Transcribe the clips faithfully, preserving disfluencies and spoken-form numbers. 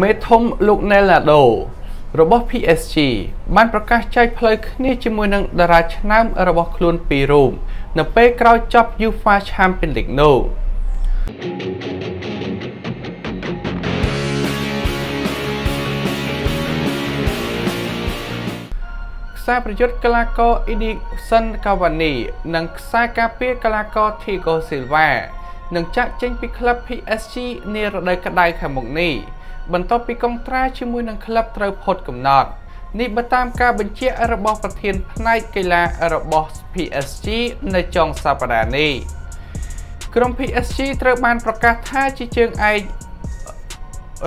មេធំលោក Leonardo របស់ pê ét giê បានប្រកាសចែកផ្លូវគ្នាជាមួយនឹងតារាឆ្នើមរបស់ខ្លួនពីររូបនៅពេលក្រោយចប់ UEFA Champions League នោះខ្សែប្រយុទ្ធកីឡាករ Edison Cavani និងខ្សែការពារកីឡាករ Thiago Silva នឹងចាក់ចេញពីក្លឹប pê ét giê នារដូវក្តៅខាងមុខនេះបន្ទាប់ពីកុងត្រាជាមួយនឹងក្លឹបត្រូវផុតកំណត់នេះបើតាមការបញ្ជារបស់ប្រធានផ្នែកកីឡារបស់ pê ét giê នៅចុងសប្តាហ៍នេះក្រុម pê ét giê ត្រូវបានប្រកាសថាជាជើងឯក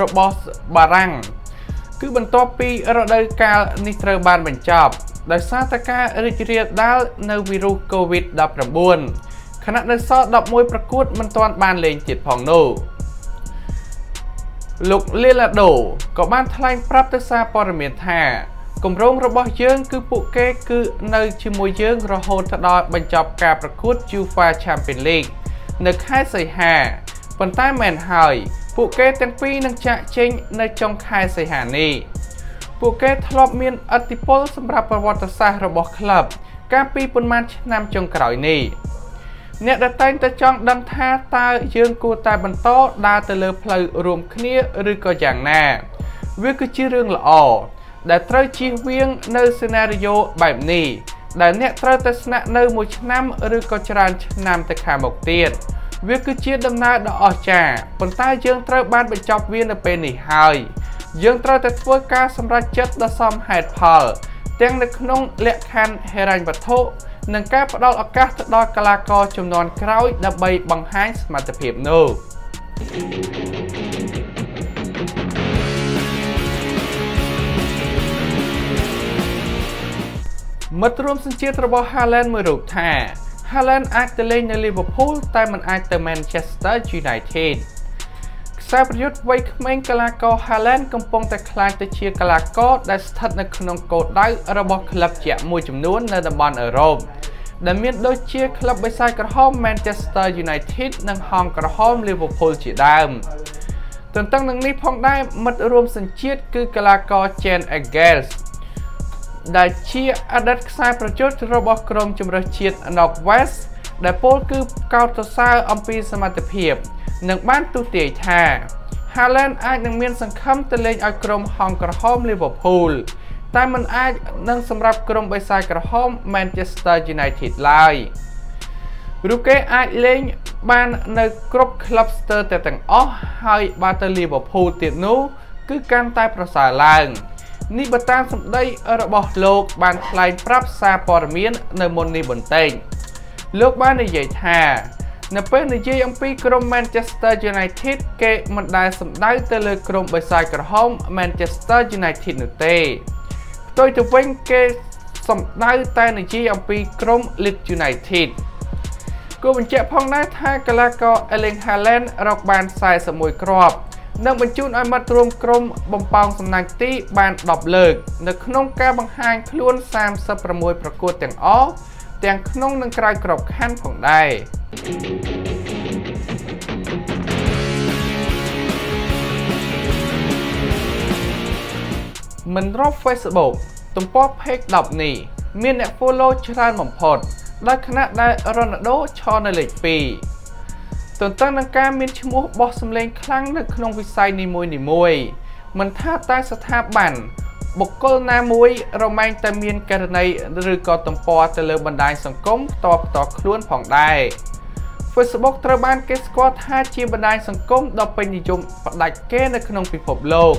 របស់បារាំងគឺបន្ទាប់ពីរដូវកាលនេះត្រូវបានបញ្ចប់ដោយសារតែការរីករាលដាលនៅវីរុស COVID-19 ខណៈនៅសល់elevenប្រកួតមិនទាន់បានលេងទៀតផងនោះលោក Leonardo ក៏បានថ្លែងប្រាប់ទៅសារព័ត៌មានថាគម្រោងរបស់យើងគឺពួកគេគឺនៅជាមួយយើងរហូតដល់បញ្ចប់ការប្រកួត UEFA Champions League នៅខែសីហាប៉ុន្តែមិនហើយពួកគេទាំងពីរនឹងចាក់ចេញនៅចុងខែសីហានេះពួកគេធ្លាប់មានឥទ្ធិពលសម្រាប់ប្រវត្តិសាស្ត្ររបស់ក្លឹបកាលពីប៉ុន្មានឆ្នាំចុងក្រោយនេះអ្នកដែលតែងតែចង់ដឹងថាតើយើងគួរតែបន្តដើរទៅលើផ្លូវរួមគ្នាឬក៏យ៉ាងណាវាគឺជារឿងល្អដែលត្រូវជៀសវាងនៅសេណារីយ៉ូបែបនេះដែលអ្នកត្រូវតែស្នាក់នៅមួយឆ្នាំឬក៏ច្រើនឆ្នាំទៅខាងមុខទៀតវាគឺជាដំណើរដ៏អស្ចារ្យប៉ុន្តែយើងត្រូវបានបញ្ចប់វានៅពេលនេះហើយយើងត្រូវតែធ្វើការសម្រេចចិត្តដ៏សមហេតុផលទាំងនៅក្នុងលក្ខខណ្ឌហិរញ្ញវត្ថុនិងការផ្តល់ឱកាសទៅដល់កីឡាករចំនួនក្រោយដើម្បីបង្ហាញសមត្ថភាពនោះមិត្តរួមសញ្ជាតិរបស់ Haaland មួយរូបថា Haaland អាចទៅលេងនៅ Liverpool តែមិនអាចទៅ Manchester United ខ្សែប្រយុទ្ធវ័យក្មេងកីឡាករ Haaland កំពុងតែក្លាយទៅជាកីឡាករដែលស្ថិតនៅក្នុងគោលដៅរបស់ក្លឹបជាក់មួយចំនួននៅតំបន់អឺរ៉ុបដែលមានដូចជាក្លឹបបិសាចក្រហម Manchester United និងហង្សក្រហម Liverpool ជាដើមទន្ទឹងនឹងនេះផងដែរមិត្តរួមសញ្ជាតិគឺកីឡាករ Chen Eagles ដែលជាអតីតខ្សែប្រយុទ្ធរបស់ក្រុមជម្រើសជាតិ North West ដែលពោលគឺកោតសរសើរអំពីសមត្ថភាពនិងបានទូទាយថា Haaland អាចនឹងមានសង្ឃឹមទៅលេងឲ្យក្រុមហង្សក្រហម Liverpoolតែមិនអាចនឹងសម្រាប់ក្រុមបិសាចក្រហម Manchester United ឡើយរូបគេអាចលេងបាននៅគ្រប់ក្លឹបស្ទើរតែទាំងអស់ហើយបើទៅ Liverpool ទៀតនោះគឺកាន់តែប្រសើរឡើងនេះបើតាមសម្ដីរបស់លោកបានថ្លែងប្រាប់សារព័ត៌មាននៅមុននេះបន្តិចលោកបាននិយាយថានៅពេលនិយាយអំពីក្រុម Manchester United គេមិនដែលសម្ដៅទៅលើក្រុមបិសាចក្រហម Manchester United នោះទេទៅទៅវិញគេសម្ដៅតែនិយាយអំពីក្រុម Leeds United គួរបញ្ជាក់ផងដែរថាកីឡាករ Erling Haaland រកបានforty-oneគ្រាប់និងបញ្ជូនឲ្យមាត់រួមក្រុមបំប៉ោងសំណាញ់ទីបានtenលើកនៅក្នុងការបង្ហាញខ្លួនthirty-sixប្រកួតទាំងអស់ទាំងក្នុងនិងក្រៅក្របខ័ណ្ឌផងដែរមិនរក Facebook ទំព័រ Page tenនេះមានអ្នក follow ច្រើនបំផុតដោយគណៈដែល Ronaldo ឈរនៅលេខtwoទន្ទឹងនឹងការមានឈ្មោះបោះសម្លេងខ្លាំងនៅក្នុងវិស័យនីមួយនីមួយមិនថាតែស្ថាប័នបុគ្គលណាមួយរមែងតែមានករណីឬក៏ទំព័រទៅលើបណ្ដាញសង្គមផ្ទាល់ផ្ទាល់ខ្លួនផងដែរ Facebook ត្រូវបានគេស្គាល់ថាជាបណ្ដាញសង្គមដ៏ពេញនិយមផ្ដាច់គេនៅក្នុងពិភពលោក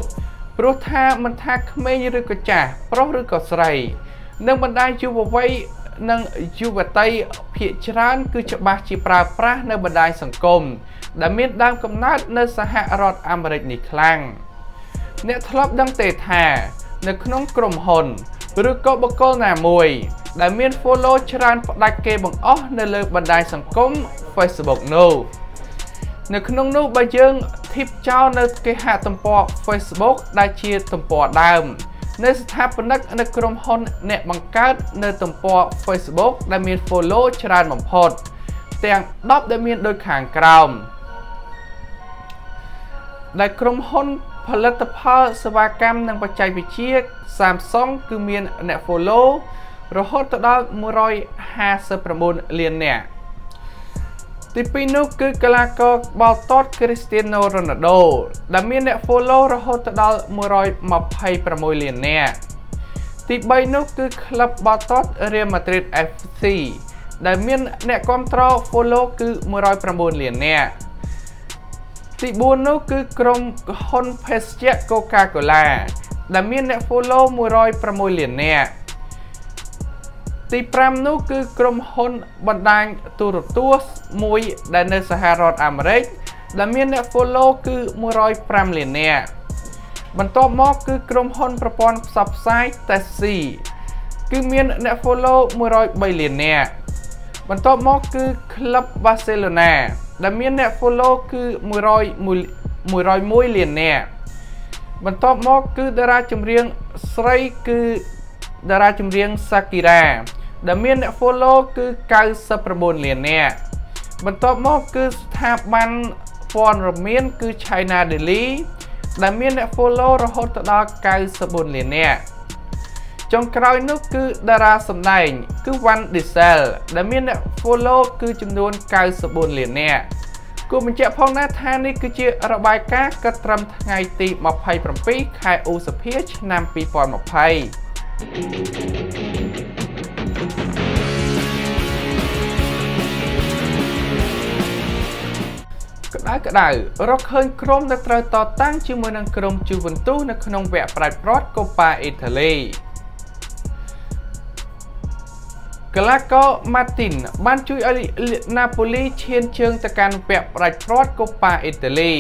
ព្រោះថាមិនថាក្មេងឬក៏ចាស់ប្រុសឬក៏ស្រីនឹងបណ្ដាញយុវវ័យនិងយុវតីភាគច្រើនគឺច្បាស់ជាប្រើប្រាស់នៅបណ្ដាញសង្គមដែលមានដើមកំណើតនៅសហរដ្ឋអាមេរិកនេះខ្លាំងអ្នកធ្លាប់ដឹងទេថានៅក្នុងក្រុមហ៊ុនឬក៏បុគ្គលណាមួយដែលមាន follow ច្រើនផ្ដាច់គេបង្អស់នៅលើបណ្ដាញសង្គម Facebook នោះនៅក្នុងនោះបើយើងធីបចោលនៅគេហទំព័រ Facebook ដែលជាទំព័រដើមនៅស្ថាបនិកនៅក្រុមហ៊ុនអ្នកបង្កើតនៅទំព័រ Facebook ដែលមាន follow ច្រើនបំផុតទាំងtenដែលមានដូចខាងក្រោមដែលក្រុមហ៊ុន ផលិតផល សេវាកម្ម និង បច្ចេកវិទ្យា Samsung គឺមាន អ្នក follow រហូតដល់ một trăm hai mươi chín លាននាក់ ទី ពីរ នោះគឺ កីឡាករ បាល់ទាត់ Cristiano Ronaldo ដែលមាន អ្នក follow រហូតដល់ một trăm hai mươi sáu លាននាក់ ទី ba នោះគឺ ក្លឹប បាល់ទាត់ Real Madrid เอฟ ซี ដែលមាន អ្នក គ្រប់គ្រង follow គឺ một trăm mười chín លាននាក់ ទី bốn នោះគឺក្រុមហ៊ុន pê ét giê Coca-Cola ដែលមាន អ្នក follow một trăm mười sáu លាននាក់ ទី 5 នោះគឺក្រុមហ៊ុនបណ្ដាញទូរទស្សន៍ មួយ ដែលនៅសហរដ្ឋអាមេរិក ដែលមាន អ្នក follow គឺ một trăm lẻ năm លាននាក់ បន្ទាប់មកគឺក្រុមហ៊ុនប្រព័ន្ធផ្សព្វផ្សាយ Tessie គឺមាន អ្នក follow một trăm lẻ ba លាននាក់ បន្ទាប់មកគឺក្លឹប Barcelona ដែលមាន អ្នក follow គឺ một trăm mười một លាននាក់ បន្ទាប់មកគឺតារាចម្រៀងស្រីគឺ តារាចម្រៀង Shakira ដែលមាន អ្នក follow គឺ chín mươi chín លាននាក់ បន្ទាប់មកគឺស្ថាប័នព័ត៌មាន គឺ China Daily ដែលមាន អ្នក follow រហូតដល់ chín mươi tư លាននាក់ ចុងក្រោយនោះគឺតារាសម្ដែង គឺ Van Diesel ដែលមាន អ្នក follow គឺ ចំនួន chín mươi tư លាននាក់ គូបញ្ជាក់ផងដែរថានេះគឺជារបាយការណ៍កត់ត្រឹមថ្ងៃទី hai mươi bảy ខែ ឧសភា ឆ្នាំ hai không hai không ក្តៅក្តៅរកឃើញក្រុមដែលត្រូវតតាំងជាមួយនឹងក្រុមជីវន្ទុនៅក្នុងវគ្គប្រែកប្រត់ Coppa Italy កីឡាករ Martin បានជួយឲ្យណាប៉ូលីឈានជើងទៅកាន់វគ្គប្រែកប្រត់ Coppa Italy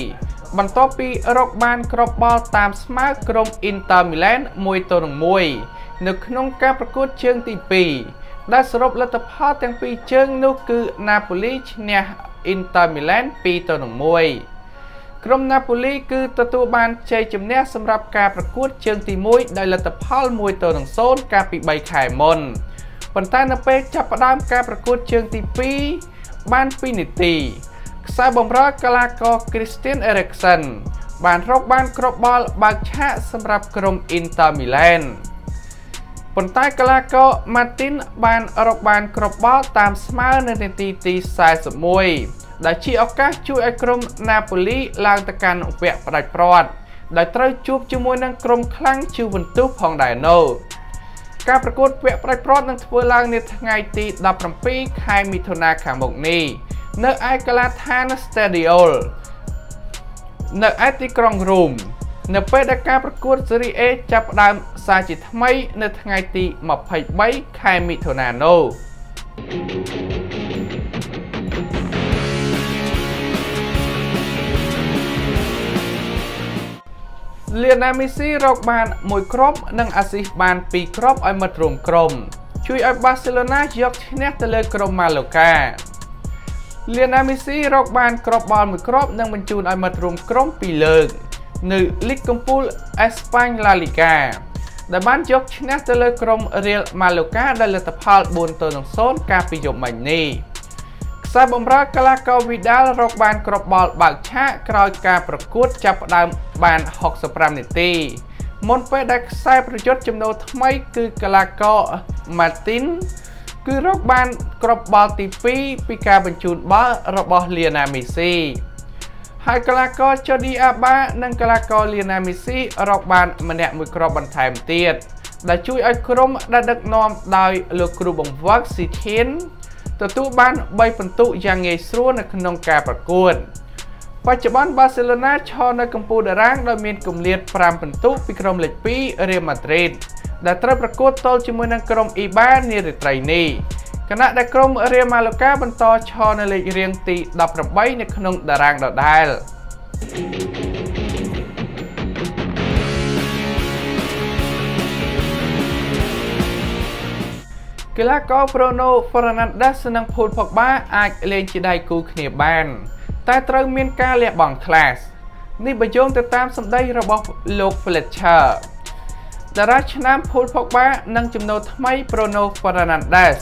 បន្ទាប់ពីរកបានគ្រាប់បាល់តាមស្មើក្រុម Inter Milan មួយទៅនឹងមួយ នៅក្នុងការប្រកួតជើងទី ពីរ ដែលសរុបលទ្ធផលទាំងពីរជើងនោះគឺ Napoli ឈ្នះ Inter Milan ពីរទៅនឹងមួយ ក្រុម Napoli គឺទទួលបានជ័យជំនះសម្រាប់ការប្រកួតជើងទី មួយ ដោយលទ្ធផល mộtទៅនឹង không កាលពី ba ខែមុន ប៉ុន្តែនៅពេលចាប់ផ្ដើមការប្រកួតជើងទី ពីរ បាន hai នាទី ខ្សែបម្រើកីឡាករ Christian Eriksen បានរកបានគ្រាប់បាល់បើកឆាកសម្រាប់ក្រុម Inter Milan ប៉ុន្តែកីឡាករ Martin បានរកបានគ្រាប់បាល់តាមស្មើនៅនាទីទី bốn mươi mốt ដែលជាឱកាសជួយឲ្យក្រុម Napoli ឡើងទៅកាន់វគ្គផ្ដាច់ព្រាត់ ដែលត្រូវជួបជាមួយនឹងក្រុមខ្លាំង Juventus ផងដែរនោះ ការប្រកួតវគ្គផ្ដាច់ព្រាត់នឹងធ្វើឡើងនាថ្ងៃទី mười bảy ខែមិថុនាខាងមុខនេះ នៅឯកីឡដ្ឋាន Stadiol នៅឯទីក្រុង Rome នៅពេលដែលការប្រកួត Serie A ចាប់ផ្ដើមសារជាថ្មីនៅថ្ងៃទី hai mươi ba ខែមិថុនានោះ Lionel Messi រកបានមួយគ្រាប់និងអាស៊ីសបានពីរគ្រាប់ឲ្យមិត្តរួមក្រុមជួយឲ្យ Barcelona យកឈ្នះទៅលើក្រុម Mallorca Lionel Messi រកបានគ្រាប់បាល់មួយគ្រាប់និងបញ្ជូនឲ្យមិត្តរួមក្រុមពីរលើក នៅលីគកំពូល Espagne La Liga ដែលបានយកឈ្នះទៅលើក្រុម Real Mallorca ដោយលទ្ធផល bốnទៅនឹង không កាលពីយប់មិញនេះ ខ្សែបម្រើកីឡាករ Vidal រកបានគ្រាប់បាល់បើកឆាកក្រោយការប្រកួតចាប់ផ្ដើមបាន sáu mươi lăm នាទី មុនពេលដែលខ្សែប្រយុទ្ធចំណូលថ្មីគឺកីឡាករ Martin គឺរកបានគ្រាប់បាល់ទី ពីរ ពីការបញ្ជូនបាល់របស់ Lionel Messi ហើយកីឡាករ Jordi Alba និងកីឡាករ Lionel Messi រកបានម្នាក់មួយគ្រាប់បន្ថែមទៀត ដែលជួយឲ្យក្រុមដែលដឹកនាំដោយលោកគ្រូបង្វឹក Setien ទទួលបាន ba ពិន្ទុយ៉ាងងាយស្រួលនៅក្នុងការប្រកួត បច្ចុប្បន្ន Barcelona ឈរនៅកំពូលតារាងដោយមានគម្លាត năm ពិន្ទុពីក្រុមលេខ ពីរ Real Madrid ដែលត្រូវប្រកួតទល់ជាមួយនឹងក្រុម Eibar នារាត្រីនេះ គណៈដែលក្រុម Real Mallorca បន្តឈរនៅលេខរៀងទី mười tám នៅក្នុងតារាងដដែល កីឡាករ Bruno Fernandes និង Paul Pogba អាចលេងជាដៃគូគ្នាបាន តែត្រូវមានការលះបង់ខ្លះ នេះបញ្យោងទៅតាមសម្ដីរបស់លោក Fletcher តារាឆ្នើម Paul Pogba និងចំណូលថ្មី Bruno Fernandes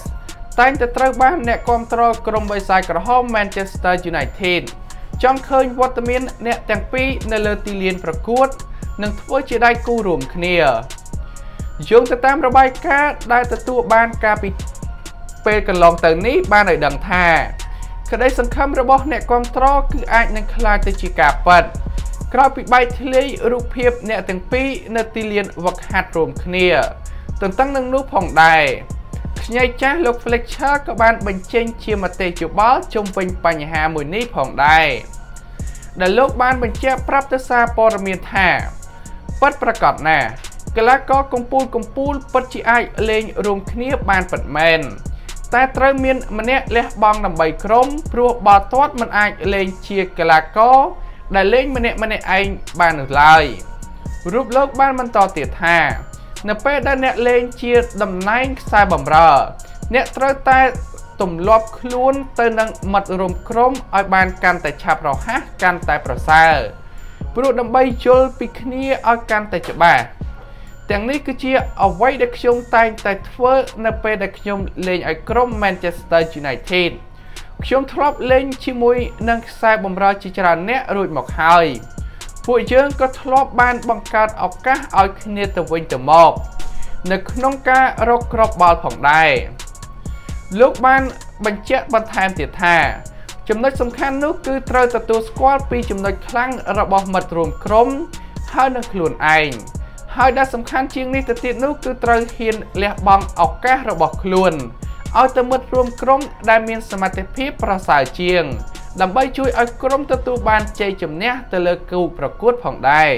តែងតែត្រូវបានអ្នកគាំទ្រក្រុមវ៉ៃសាយក្រហម Manchester United ចង់ឃើញវត្តមានអ្នកទាំងពីរនៅលើទីលានប្រកួត និងធ្វើជាដៃគូរួមគ្នាយោងទៅតាមរបាយការណ៍ដែលទទួលបានការពីពេលកន្លងទៅនេះបានឲ្យដឹងថាក្តីសង្ឃឹមរបស់អ្នកគាំទ្រគឺអាចនឹងក្លាយទៅជាការពិតក្រោយពីបែកធ្លាយរូបភាពអ្នកទាំងពីរនៅទីលានវឹកហាត់រួមគ្នាទន្ទឹងនឹងនោះផងដែរខ្ញីចាស់លោក Fletcher ក៏បានបញ្ចេញជាមតិយោបល់ជុំវិញបញ្ហាមួយនេះផងដែរដែលលោកបានបញ្ជាក់ប្រាប់ទៅសារព័ត៌មានថាពិតប្រាកដណាស់កីឡាករកំពូលកំពូលពិតជាអាចលេងរួមគ្នាបានពិតមែនតែត្រូវមានម្នាក់លះបង់ដើម្បីក្រុមព្រោះបើទាត់មិនអាចលេងជាកីឡាករដែលលេងម្នាក់ម្នាក់ឯងបាននោះឡើយរូបលោកបានបន្តទៀតថានៅពេលដែលអ្នកលេងជាតំណែងខ្សែបម្រើអ្នកត្រូវតែទម្លាប់ខ្លួនទៅនឹងមិត្តរួមក្រុមឲ្យបានកាន់តែឆាប់រហ័សកាន់តែប្រសើរព្រោះដើម្បីយល់ពីគ្នាឲ្យកាន់តែច្បាស់ទាំងនេះគឺជាអ្វីដែលខ្ញុំតែងតែធ្វើនៅពេលដែលខ្ញុំលេងឲ្យក្រុម Manchester United ខ្ញុំធ្លាប់លេងជាមួយនឹងខ្សែបម្រើជាច្រើនអ្នករួចមកហើយពួកយើងក៏ធ្លាប់បានបង្កើតឱកាសឲ្យគ្នាទៅវិញទៅមកនៅក្នុងការរកគ្រាប់បាល់ផងដែរលោកបានបញ្ជាក់បន្ថែមទៀតថាចំណុចសំខាន់នោះគឺត្រូវទទួលស្គាល់ពីចំណុចខ្លាំងរបស់មិត្តរួមក្រុមហើយនឹងខ្លួនឯងហើយដែលសំខាន់ជាងនេះទៅទៀតនោះគឺត្រូវហ៊ានលះបង់ឱកាសរបស់ខ្លួនឲ្យទៅមិត្តរួមក្រុមដែលមានសមត្ថភាពប្រសើរជាងដើម្បីជួយឲ្យក្រុមទទួលបានជ័យជំនះទៅលើគូប្រកួតផងដែរ